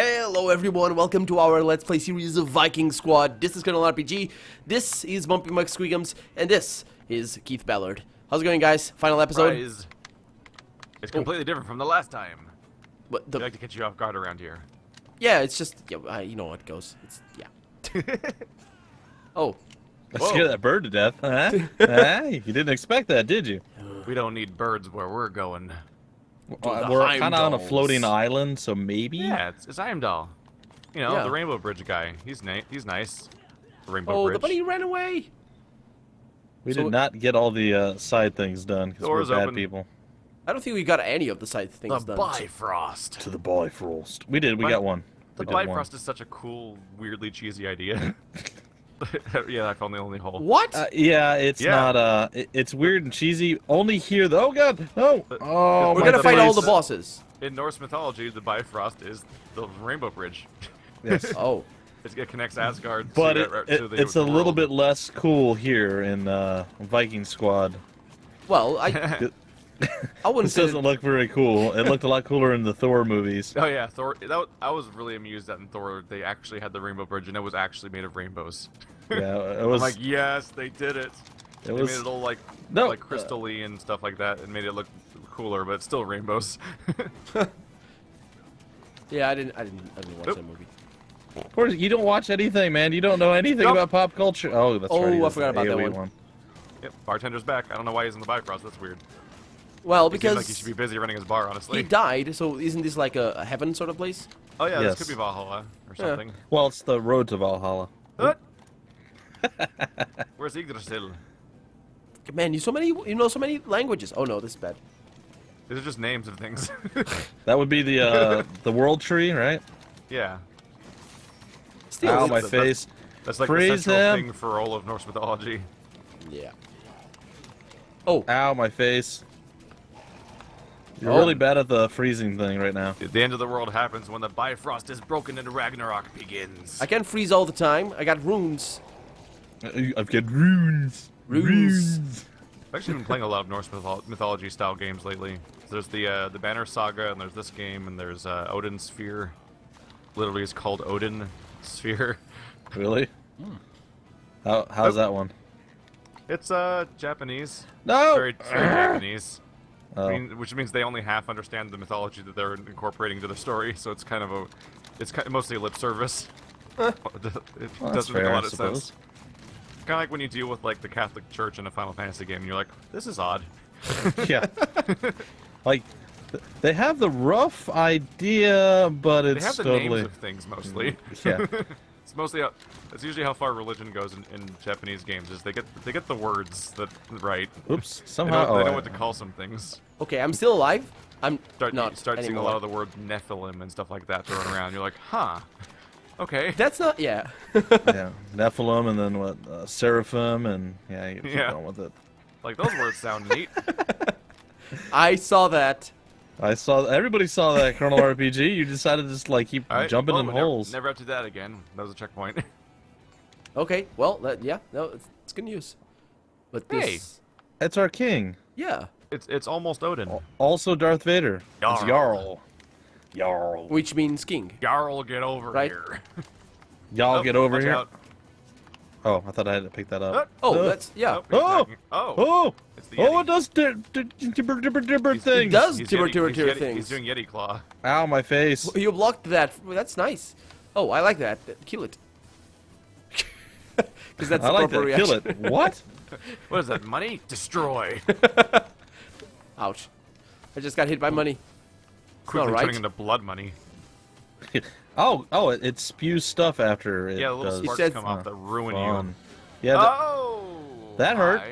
Hello everyone, welcome to our Let's Play series of Viking Squad. This is Colonel RPG, this is Bumpy McSquigums, and this is Keith Ballard. How's it going, guys? Final episode. Surprise. It's completely different from the last time. What the... I like to catch you off guard around here. Yeah, it's just, yeah, you know what goes. It's, yeah. Oh. I scared that bird to death, huh? You didn't expect that, did you? We don't need birds where we're going. We're kind of on a floating island, so maybe. Yeah, it's Heimdall. You know, the Rainbow Bridge guy. He's nice. The Rainbow Bridge. Oh, the buddy ran away. We did not get all the side things done because we're bad people. I don't think we got any of the side things done. The Bifrost. To the Bifrost. We did. We got one. The Bifrost is such a cool, weirdly cheesy idea. Yeah, I found the only hole. What? Yeah, it's not. It's weird and cheesy. Only here, though. Oh God, no! Oh, we're gonna fight all the bosses. In Norse mythology, the Bifrost is the Rainbow Bridge. Yes. Oh. It connects Asgard. But it's a little bit less cool here in Viking Squad. Well, I wouldn't say it doesn't look very cool. It looked a lot cooler in the Thor movies. Oh yeah, Thor. I was really amused that in Thor they actually had the Rainbow Bridge and it was actually made of rainbows. Yeah, it was. I'm like, yes, they did it. They made it all like crystal-y and stuff like that, and made it look cooler, but it's still rainbows. Yeah, I didn't watch that movie. Of course, you don't watch anything, man. You don't know anything about pop culture. Oh, that's right. Oh, I forgot about that one. Yep, bartender's back. I don't know why he's in the Bifrost. That's weird. Well, because he should be busy running his bar, honestly. He died, so isn't this like a heaven sort of place? Oh yeah, yes. This could be Valhalla or something. Yeah. Well, it's the road to Valhalla. What? Where's Yggdrasil? Man, you know so many languages. Oh no, this is bad. These are just names of things. That would be the world tree, right? Yeah. Still, ow, my face. That's like the central thing for all of Norse mythology. Yeah. Oh. Ow, my face. You're really bad at the freezing thing right now. The end of the world happens when the Bifrost is broken and Ragnarok begins. I can't freeze all the time. I got runes. I've got runes. Runes. I've actually been playing a lot of Norse mythology style games lately. So there's the Banner Saga, and there's this game, and there's Odin Sphere. Literally, it's called Odin Sphere. Really? How's that one? It's Japanese. No. Very Japanese. Oh. I mean, which means they only half understand the mythology that they're incorporating to the story, so it's kind of mostly lip service. It doesn't make a lot of sense. Kind of like when you deal with like the Catholic Church in a Final Fantasy game, and you're like, this is odd. Yeah. Like, they have the rough idea, but it's They have the names of things mostly. Yeah. It's mostly that's usually how far religion goes in Japanese games. Is they get the words that right. Oops, somehow they know what to call some things. Okay, I'm still alive. You start seeing a lot of the word Nephilim and stuff like that thrown around. You're like, huh? Okay. That's not yeah, Nephilim and then what? Seraphim and you keep going with it. Like those words sound neat. I saw that. Everybody saw that, Colonel RPG. You decided to just like keep jumping in holes. Never up to that again. That was a checkpoint. Okay. Well, it's good news. But it's our king. Yeah. It's almost Odin. Also, Darth Vader. Yarl. It's Yarl. Yarl. Which means king. Yarl, get over here. Y'all get over here. Out. Oh, I thought I had to pick that up. Oh, that's it does dibber things. It does dibber things. He's doing Yeti Claw. Ow, my face. Well, you blocked that. That's nice. Oh, I like that. Kill it. Because that's the proper reaction. Kill it. What? What is that? Money? Destroy. Ouch! I just got hit by money. Quickly turning into blood money. Oh! It spews stuff after it. Yeah, little sparks come off that ruin you. Yeah. That hurt.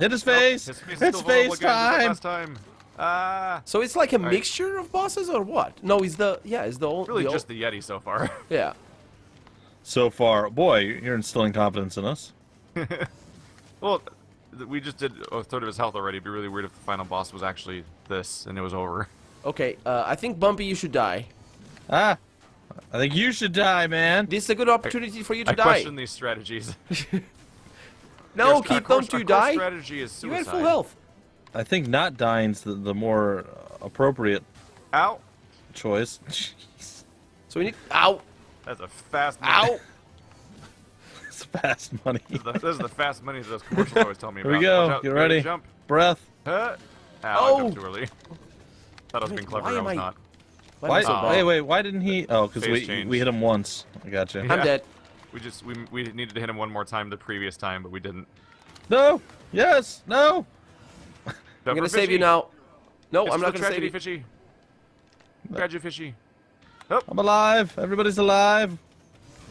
Hit his face. His face time. So it's like a mixture of bosses or what? No, he's really just the Yeti so far. Yeah. So far, boy, you're instilling confidence in us. Well, we just did a third of his health already. It'd be really weird if the final boss was actually this and it was over. Okay, I think Bumpy, you should die. Ah. I think you should die, man. This is a good opportunity for you to die. I question these strategies. No, keep them to die. Strategy is suicide. You had full health. I think not dying's the more appropriate choice. So we need. Ow! That's a fast money. Ow! It's fast money. this is the fast money that those commercials always tell me about. Here we go. Out, get ready. Jump. Breath. Ow, I jumped too early. Thought I was being clever. I was not. Why? So hey, wait. Why didn't he? Oh, because we hit him once. I gotcha. Yeah. I'm dead. We needed to hit him one more time the previous time, but we didn't. No. Yes. No. I'm gonna save you now. No, I'm not gonna save you, Fishy. Grab you, Fishy. Oh. I'm alive. Everybody's alive.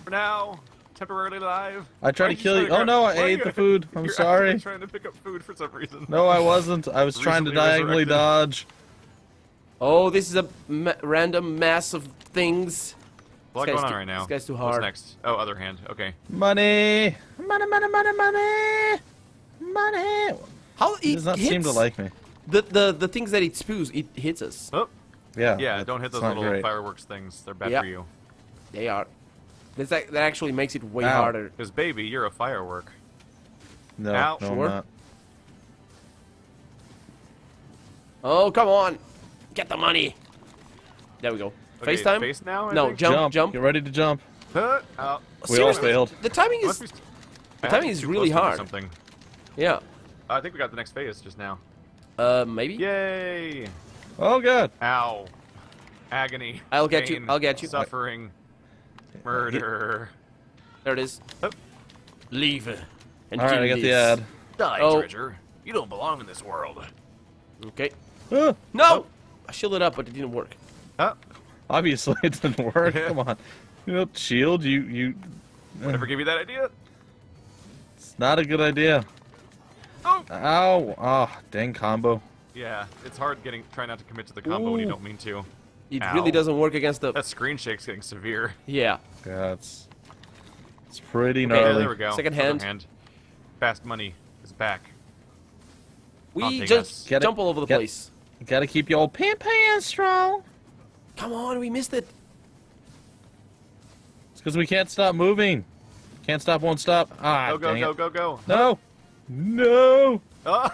For now, temporarily alive. I tried to kill you. Oh no, I ate the food. I'm sorry. You're trying to pick up food for some reason. No, I wasn't. I was trying to diagonally dodge. Oh, this is a random mass of things. A lot going on right now. This guy's too hard. What's next? Oh, other hand. Okay. Money. Money, money, money, money. Money. How it does not seem to like me. The things that it spews, it hits us. Oh. Yeah. Yeah. Don't hit those little fireworks things. They're bad for you. They are. That actually makes it way harder. Because baby, you're a firework. No. Ow. No, I'm not. Oh, come on. Get the money. There we go. Okay, face time. Face now, no, jump. Get ready to jump. We all failed. The timing is. The timing is really hard. Yeah. I think we got the next phase just now. Maybe. Yay! Oh god. Ow. Agony. I'll get you. I'll get you. Suffering. Murder. There it is. Oh. Leave. And all right, I got the ad. Die, treasure. You don't belong in this world. Okay. No. Oh. I shielded up, but it didn't work. Obviously, it didn't work. Come on. You know, shield, you. Whatever gave you that idea? It's not a good idea. Oh. Ow. Ah, oh, dang combo. Yeah, it's hard trying not to commit to the combo when you don't mean to. It really doesn't work against the. That screen shake's getting severe. Yeah. Yeah, it's pretty gnarly. Yeah, there we go. Second hand. Fast money is back. We just jump all over the place. You gotta keep your old pants strong. Come on, we missed it. It's because we can't stop moving. Can't stop, won't stop. Ah, go, go, go. No. No. Oh.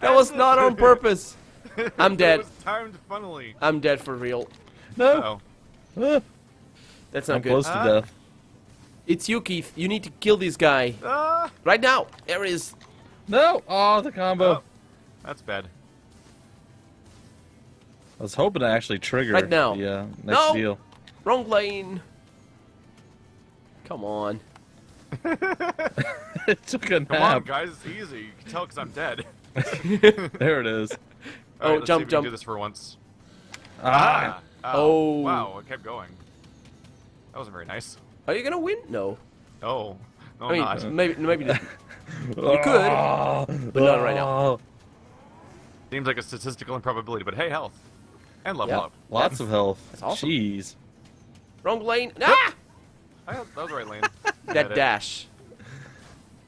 That was not on purpose. I'm dead. It was timed funnily. I'm dead for real. No. Uh-oh. That's not good. I'm close to death. It's you, Keith. You need to kill this guy. Right now. There it is. No. Oh, the combo. Oh. That's bad. I was hoping to actually trigger right now. Yeah, next deal. Wrong lane. Come on. It took a nap. Come on, guys, it's easy. You can tell because I'm dead. There it is. All right, jump, jump. Do this for once. Ah. Oh. Wow, it kept going. That wasn't very nice. Are you gonna win? No. Oh. No, I mean, not. Maybe not. You could, but not right now. Seems like a statistical improbability, but hey, health. And level up. Lots of health. That's awesome. Jeez. Wrong lane. Ah! That was the right lane. That dash.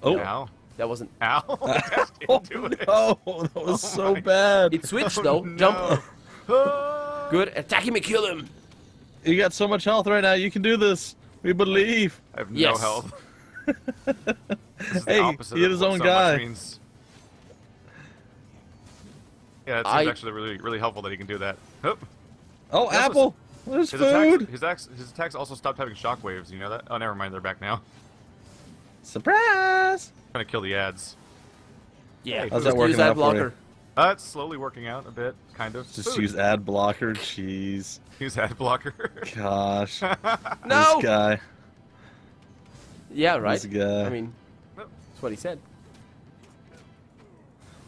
Oh. Ow. That wasn't. Ow. Oh, no, that was so bad. It switched, though. No. Jump. Good. Attack him and kill him. You got so much health right now. You can do this. We believe. I have no health. Hey, he hit his own guy. Yeah, it seems actually really helpful that he can do that. Oh, also, apple! There's food! His attacks also stopped having shockwaves, you know that? Oh, never mind, they're back now. Surprise! I'm trying to kill the ads. Yeah, how's that working out for you? It's slowly working out a bit, kind of. Just use ad blocker, jeez. Use ad blocker. Gosh. No! This guy. Yeah, right? This guy. I mean, that's what he said.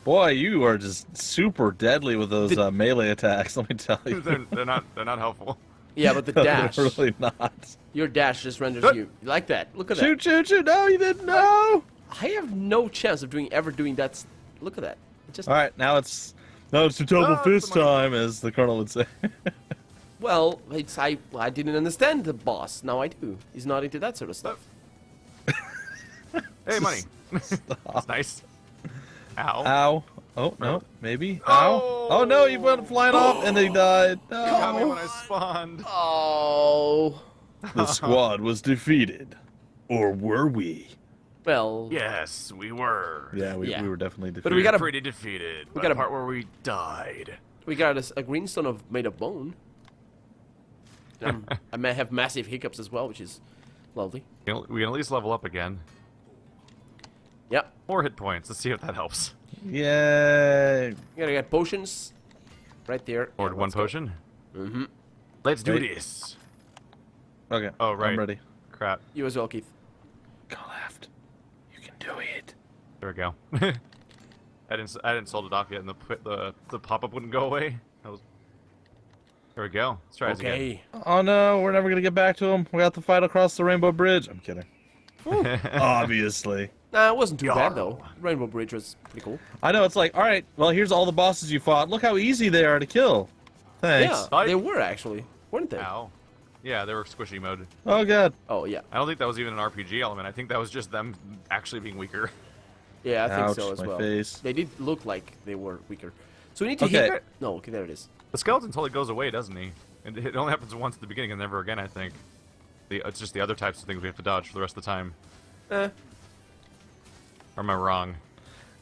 Boy, you are just super deadly with those melee attacks. Let me tell you, they're not helpful. Yeah, but the dash. They're really not. Your dash just renders you like that. Look at that. Shoot, shoot, shoot! No, you didn't. No. I have no chance of ever doing that. Look at that. It just. All right, now it's the double fist time, as the Colonel would say. Well, it's I didn't understand the boss. Now I do. He's not into that sort of stuff. Hey, money. That's nice. Ow. Ow. Oh, no. Maybe. Ow. Oh, no. He went flying off and they died. No. Got me when I spawned. Oh. The squad was defeated. Or were we? Well. Yes, we were. Yeah, we were definitely defeated. But we got pretty defeated. We got a part where we died. We got a greenstone made of bone. I may have massive hiccups as well, which is lovely. We can at least level up again. Yep. 4 hit points. Let's see if that helps. Yay! You gotta get potions right there. Ordered one potion. Mm-hmm. Let's do this. Okay. Oh, right. I'm ready. Crap. You as well, Keith. Go left. You can do it. There we go. I didn't solve the dock yet, and the pop-up wouldn't go away. That was... There we go. Let's try this again. Oh no, we're never gonna get back to him. We have to fight across the Rainbow Bridge. I'm kidding. Obviously. Nah, it wasn't too bad though. Rainbow Bridge was pretty cool. I know, it's like, alright, well here's all the bosses you fought. Look how easy they are to kill. Thanks. Yeah, they were actually, weren't they? Ow. Yeah, they were squishy mode. Oh god. Oh yeah. I don't think that was even an RPG element. I think that was just them actually being weaker. Yeah, I think so as well. Face. They did look like they were weaker. So we need to hit it. No, okay, there it is. The skeleton totally goes away, doesn't he? And it only happens once at the beginning and never again, I think. It's just the other types of things we have to dodge for the rest of the time. Or am I wrong?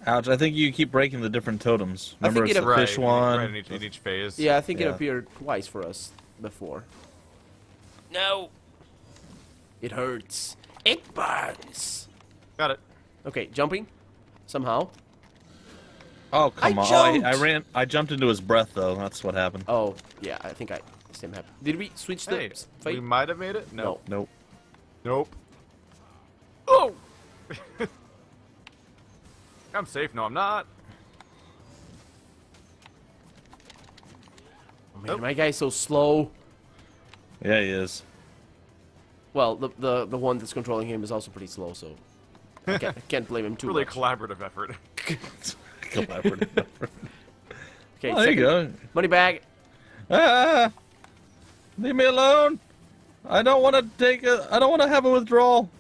Ouch, I think you keep breaking the different totems. Remember, it's the fish one. Right, in each phase. Yeah, I think it appeared twice for us before. No! It hurts. It burns! Got it. Okay, jumping. Somehow. Oh, come on. I jumped into his breath, though. That's what happened. Oh, yeah, I think same happened. Did we switch the fight? We might have made it? No. Nope. Nope. Oh! I'm safe. No, I'm not. Oh, man, my guy's so slow. Yeah, he is. Well, the one that's controlling him is also pretty slow, so I can't blame him too much. Really collaborative effort. Collaborative effort. Okay, there you go. Money bag. Ah! Leave me alone. I don't want to take a. I don't want to have a withdrawal.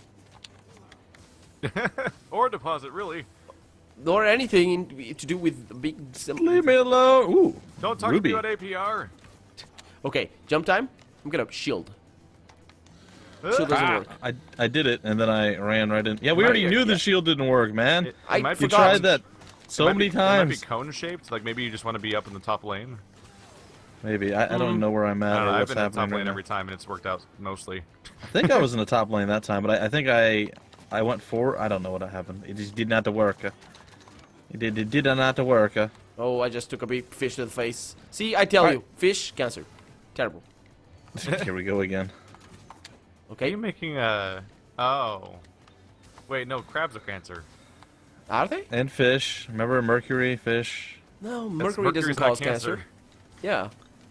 Or a deposit, really. Or anything to do with big... Leave me alone! Ooh, don't talk to me about APR! Okay, jump time. I'm gonna shield. Shield doesn't work. I did it, and then I ran right in. Yeah, we already knew the shield didn't work, man. You tried that so many times. It might be cone-shaped. Like, maybe you just want to be up in the top lane. Maybe. I don't know where I'm at or what's happening. I've been in the top lane every time, and it's worked out mostly. I think I was in the top lane that time, but I think I went forward. I don't know what happened. It just didn't have to work. It did not work. Oh, I just took a big fish to the face. See, I tell you, fish cancer, terrible. Here we go again. Okay. Are you making a? Oh, wait, no, crabs are cancer. Are they? And fish. Remember mercury, fish. No, mercury doesn't cause cancer. Yeah.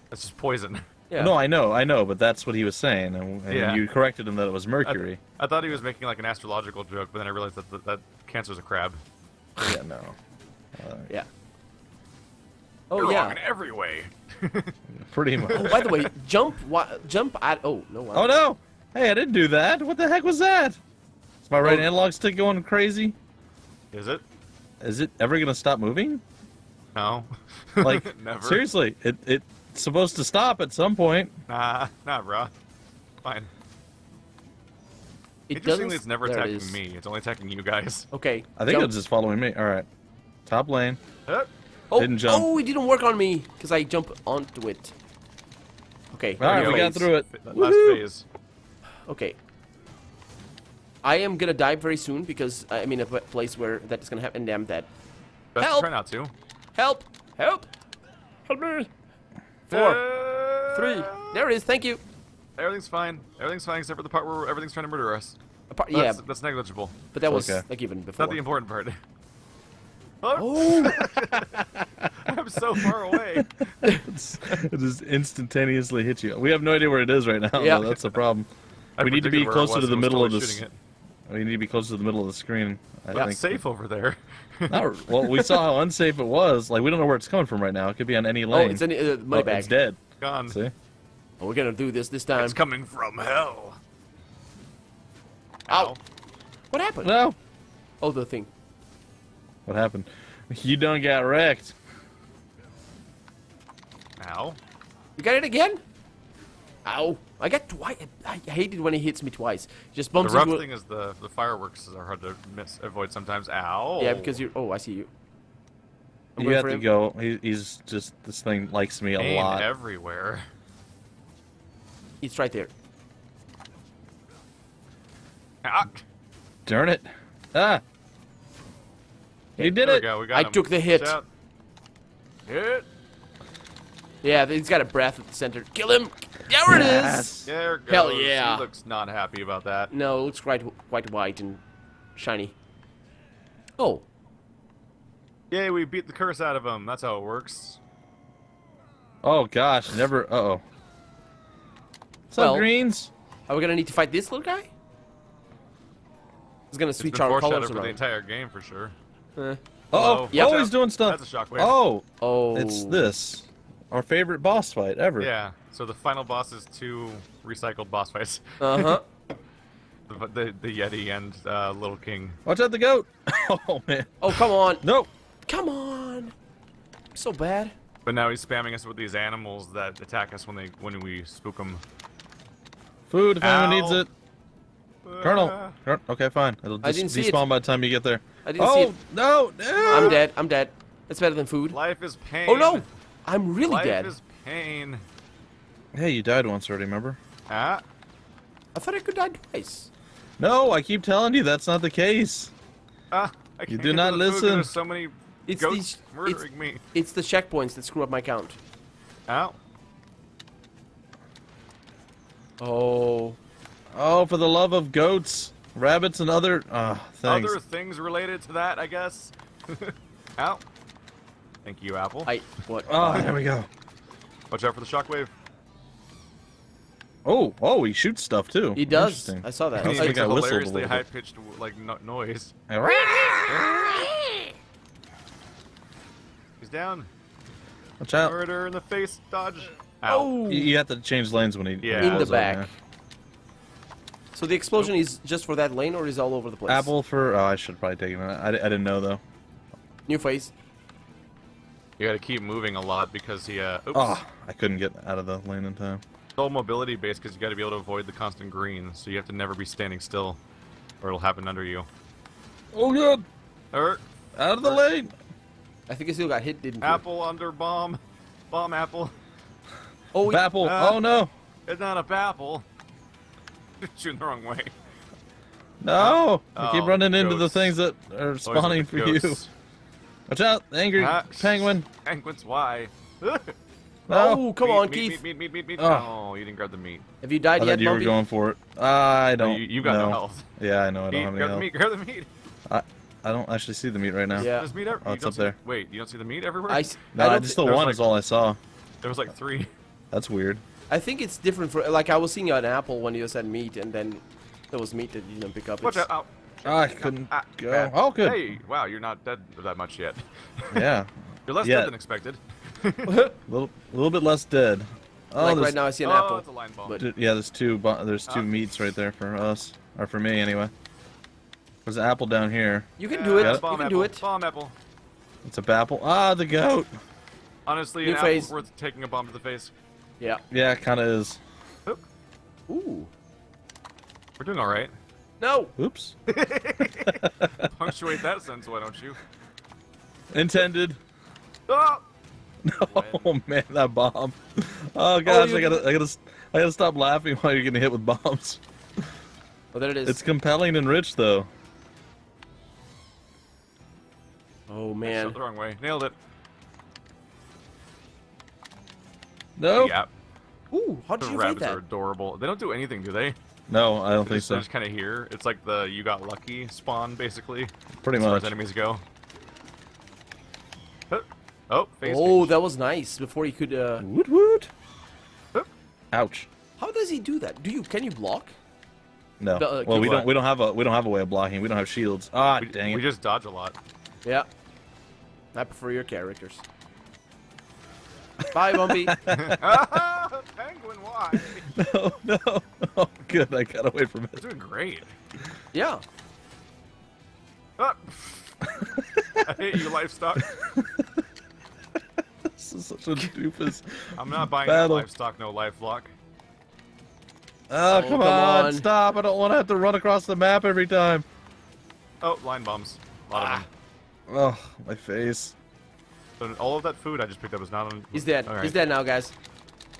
That's just poison. Yeah. No, I know, but that's what he was saying, and you corrected him that it was mercury. I thought he was making like an astrological joke, but then I realized that that cancer's a crab. Yeah, no. Yeah. Oh, you're wrong in every way. Pretty much. Oh, by the way, jump at... Oh, no. Oh, no. Hey, I didn't do that. What the heck was that? Is my right analog stick going crazy? Is it? Is it ever going to stop moving? No. Like, never. Seriously, it's supposed to stop at some point. Nah, bro. Fine. Interestingly, it's never attacking me. It's only attacking you guys. Okay. I think it's just following me. All right. Top lane. Didn't jump. Oh, it didn't work on me because I jumped onto it. Okay. All right, we got through it. Last phase. Okay. I am gonna die very soon because I'm in a place where that is gonna happen. Damn that. Help! Try not to. Help! Help! Help me! 4, 3. There it is. Thank you. Everything's fine. Everything's fine except for the part where everything's trying to murder us. That's negligible. But that was like even before. Not the important part. Oh! I'm so far away. It just instantaneously hit you. We have no idea where it is right now. Yeah, that's the problem. We need to be closer to the middle of this. We need to be closer to the middle of the screen. It's safe over there. Well, we saw how unsafe it was. Like we don't know where it's coming from right now. It could be on any lane. Oh, it's my bag. It's dead. Gone. See. We're gonna do this time. It's coming from hell. Ow. What happened? No. Oh, the thing. What happened? You done got wrecked. Ow. You got it again? Ow. I got twice. I hate it when he hits me twice. Just bumps into it. The rough thing is the fireworks are hard to avoid sometimes. Ow. Yeah, because you're... Oh, I see you. You have to go. He's just... This thing likes me a lot. Everywhere. It's right there. Ah. Darn it. Ah. Okay. You did it. We got him. Took the hit. Hit. Yeah, he's got a breath at the center. Kill him. There it is. There it goes. Hell yeah. He looks not happy about that. No, it looks quite white and shiny. Oh. Yay, we beat the curse out of him. That's how it works. Oh, gosh. Never. Uh-oh. What's up, Greens? Are we going to need to fight this little guy? He's going to switch our colors for the entire game, for sure. Uh-oh. Yep. Oh, he's doing stuff. That's a shockwave. Oh. Oh. It's this. Our favorite boss fight ever. Yeah. So the final boss is 2 recycled boss fights. Uh-huh. The Yeti and Little King. Watch out, the goat. Oh, man. Oh, come on. No. Come on. I'm so bad. But now he's spamming us with these animals that attack us when we spook them. Food if anyone needs it. Colonel. Okay, fine. It'll just despawn by the time you get there. I didn't see it. No, no. I'm dead. I'm dead. That's better than food. Life is pain. Oh, no. I'm really dead. Life is pain. Hey, you died once already, remember? Ah. I thought I could die twice. No, I keep telling you that's not the case. I can't do not listen. There's so many goats murdering me. It's the checkpoints that screw up my count. Ow. Oh. Oh, for the love of goats, rabbits, and other things. Other things related to that, I guess. Ow. Thank you, Apple. What? Oh, there we go. Watch out for the shockwave. Oh, he shoots stuff too. He does. I saw that. He makes a hilariously high-pitched like noise. He's down. Watch out! Murder in the face, dodge. Ow. Oh! You have to change lanes when he. Yeah. In the back. Over, so the explosion is just for that lane, or is all over the place? Apple for. Oh, I should probably take him out. I didn't know though. New phase. You got to keep moving a lot because he. Oops. Oh, I couldn't get out of the lane in time. Whole mobility base because you got to be able to avoid the constant green, so you have to never be standing still or it'll happen under you. Oh god, out of the lane. I think he still got hit, didn't Apple he? Under bomb Apple. Oh Apple. Oh no, it's not a Apple. It's in the wrong way. No, I keep running into the things that are spawning for you. Watch out, angry penguin. Penguins, why? No. Oh, come on, Keith. Meat. Oh, you didn't grab the meat. Have you died yet, Bumpy? You were going for it. I don't. You got no health. Yeah, I know. I don't have any health. Grab the meat. I don't actually see the meat right now. Yeah. Meat it's up there. Wait, you don't see the meat everywhere? No, I just the one is all I saw. There was like 3. That's weird. I think it's different for like I was seeing an apple when you said meat, and then there was meat that you didn't pick up. Watch out! I couldn't go. Oh, good. Hey, wow, you're not dead that much yet. Yeah. You're less dead than expected. a little bit less dead. Oh, like right now I see an apple. That's a line bomb. Yeah, there's two meats right there for us, or for me anyway. There's an apple down here. You can do it. You can do it. Bomb apple. It's a bapple. Ah, the goat. Honestly, an apple's worth taking a bomb to the face. Yeah. Yeah, it kind of is. Ooh. We're doing all right. No. Oops. Punctuate that sentence, why don't you? Intended. Oh. Oh man, that bomb! Oh gosh, I gotta stop laughing while you're getting hit with bombs. Well, there it is. It's compelling and rich, though. Oh man! I shot the wrong way. Nailed it. No. Yeah. Ooh, how did you fight that? The rabbits are adorable. They don't do anything, do they? No, I don't think so. They're just kind of here. It's like the you got lucky spawn, basically. Pretty much. As far as enemies go. Oh, that was nice. Before he could. Woot. Ouch. How does he do that? Can you block? No. Well, we don't have a way of blocking. We don't have shields. Ah, dang it. We just dodge a lot. Yeah. I prefer your characters. Bye, Bumpy. Penguin, why? No. Oh, good. I got away from it. You're doing great. Yeah. I hate you, livestock. This is such a doofus. I'm not buying no livestock, no lifelock. Oh, come on, stop. I don't want to have to run across the map every time. Oh, line bombs. A lot of them. Oh, my face. But all of that food I just picked up was not on. He's dead. Right. He's dead now, guys.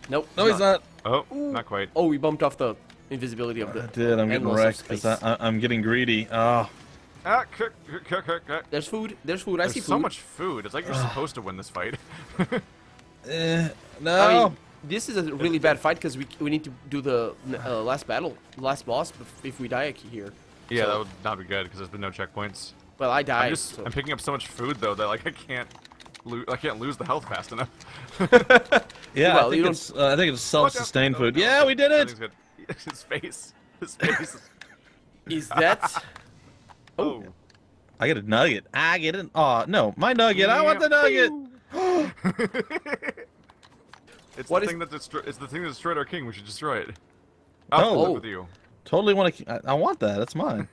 Nope. No, he's not. Oh, ooh. Not quite. Oh, we bumped off the invisibility of the. I did. I'm getting wrecked because I'm getting greedy. Oh. Ah, cook. There's food. There's food. There's so much food. It's like you're supposed to win this fight. No. I mean, this is a really bad fight because we need to do the last battle, last boss. If we die here. Yeah, so that would not be good because there's been no checkpoints. Well, I died. I'm picking up so much food though that like I can't lose the health fast enough. Yeah, well, I think it's self-sustained food. No, yeah, we did it. Good. His face. His face. Is that? Oh. I get a nugget. I get an. Oh no, my nugget. Yeah. I want the nugget. It's the thing that destroyed our king. We should destroy it. I'll live with you. Totally want to. I want that. That's mine.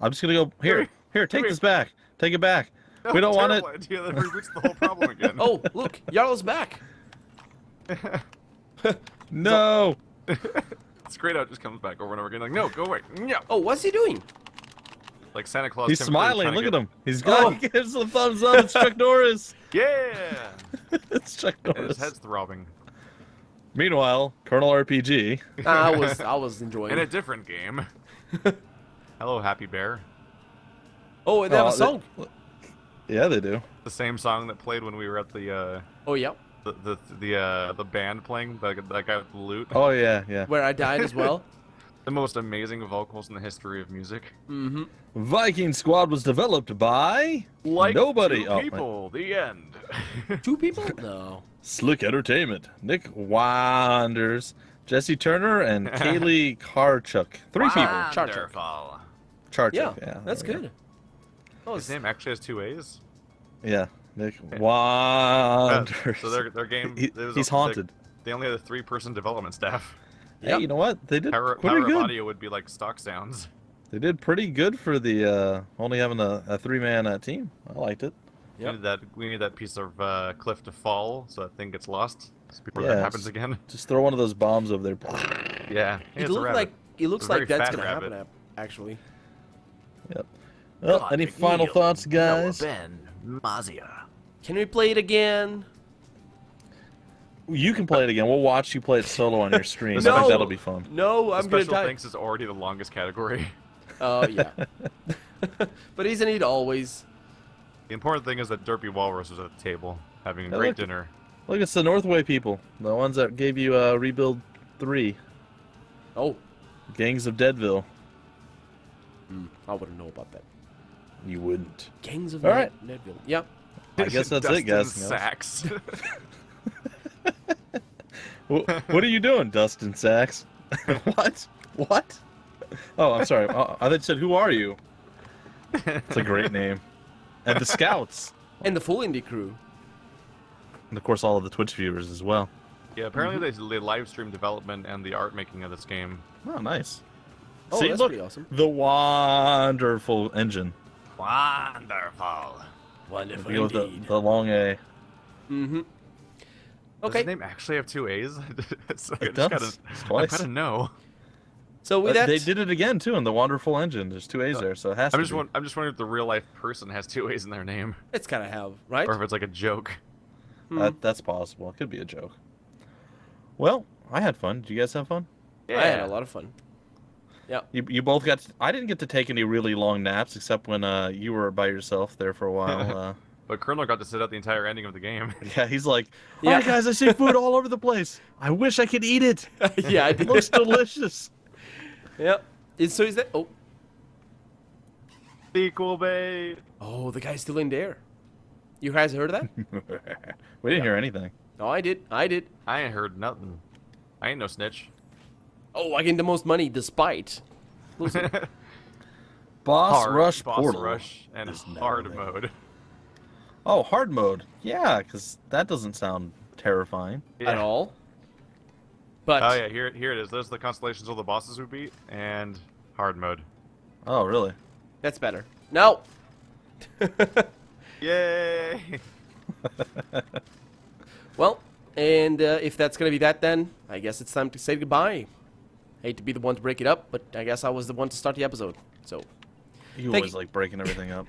I'm just gonna go here. Here, take this back. Take it back. No, we don't want it. Idea that reboots the whole problem again. Oh, look, Yarl's back. No. It's great how it just comes back over and over again. Like, no, go away. No. Oh, what's he doing? Like Santa Claus. He's smiling. Look at him. He's gone. He gives the thumbs up. It's Chuck Norris. Yeah. It's Chuck Norris. His head's throbbing. Meanwhile, Colonel RPG. I was enjoying. In a different game. Hello, Happy Bear. Oh, and they have a song. Yeah, they do. The same song that played when we were at the. Oh yeah. The band playing that guy with the lute. Oh yeah, yeah. Where I died as well. The most amazing vocals in the history of music. Mm-hmm. Viking Squad was developed by nobody. Two people. The end. Two people? No. Slick Entertainment. Nick Wanders, Jesse Turner, and Kaylee Karchuk. Three people. Charchuk. Yeah, yeah, that's good. Go. Oh, his name actually has two A's. Yeah, Nick Wanders. So their game. He's haunted. They only had a three-person development staff. Yeah, hey, you know what? They did pretty good. Audio would be like stock sounds. They did pretty good for the only having a three-man team. I liked it. Yep. We need that piece of cliff to fall so that thing gets lost. So before that happens again. Just throw one of those bombs over there. Yeah. It looks like that's gonna happen actually. Yep. Well, any final thoughts, guys? Ben Mazia. Can we play it again? You can play it again. We'll watch you play it solo on your stream. No, I think that'll be fun. No, I'm going to die. Special thanks is already the longest category. Oh, yeah. But isn't it always? The important thing is that Derpy Walrus was at the table having a great dinner. Look, it's the Northway people. The ones that gave you Rebuild 3. Oh. Gangs of Deadville. I wouldn't know about that. You wouldn't. Gangs of Deadville. Yep. I guess that's it, guys. Dustin Sachs. What are you doing, Dustin Sachs? What? What? Oh, I'm sorry. I said, who are you? It's a great name. And the Scouts. And the full indie crew. And, of course, all of the Twitch viewers as well. Yeah, apparently they live stream development and the art making of this game. Oh, nice. Oh, see, that's pretty awesome. The wonderful engine. Wonderful. Wonderful indeed. The long A. Mm-hmm. Okay. Does his name actually have two A's? So it does. Twice. I gotta know. So with that, they did it again too in the wonderful engine. There's two A's there, so it has to be. I'm just wondering if the real life person has two A's in their name. It's gotta have, right? Or if it's like a joke. That's possible. It could be a joke. Well, I had fun. Did you guys have fun? Yeah, I had a lot of fun. Yeah. You both got. I didn't get to take any really long naps except when you were by yourself there for a while. But Colonel got to sit out the entire ending of the game. Yeah, he's like, all right, guys, I see food all over the place. I wish I could eat it. Yeah, it looks delicious. Yep. And so is that... Oh. Sequel, babe. Oh, the guy's still in there. You guys heard of that? We didn't hear anything. No, I did. I ain't heard nothing. I ain't no snitch. Oh, I get the most money despite. Boss Rush and hard mode. Oh, hard mode. Yeah, because that doesn't sound terrifying at all. But oh yeah, here it is. Those are the constellations of the bosses we beat, and hard mode. Oh really? That's better. No. Yay. Well, and if that's gonna be that, then I guess it's time to say goodbye. Hate to be the one to break it up, but I guess I was the one to start the episode. So You always like breaking everything up.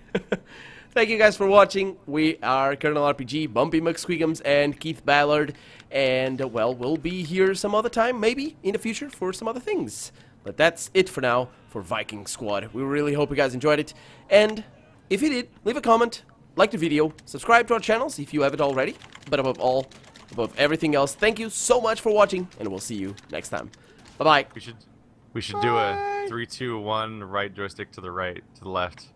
Thank you guys for watching. We are Colonel RPG, Bumpy McSquigums, and Keith Ballard. And, well, we'll be here some other time, maybe, in the future, for some other things. But that's it for now for Viking Squad. We really hope you guys enjoyed it. And if you did, leave a comment, like the video, subscribe to our channels if you haven't already. But above all, above everything else, thank you so much for watching, and we'll see you next time. Bye-bye. We should do a 3, 2, 1, right joystick to the right, to the left.